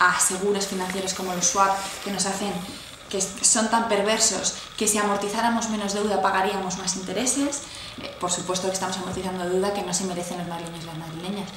a seguros financieros como los swap, que nos hacen, que son tan perversos que si amortizáramos menos deuda pagaríamos más intereses. Por supuesto que estamos amortizando deuda que no se merecen los madrileños y las madrileñas.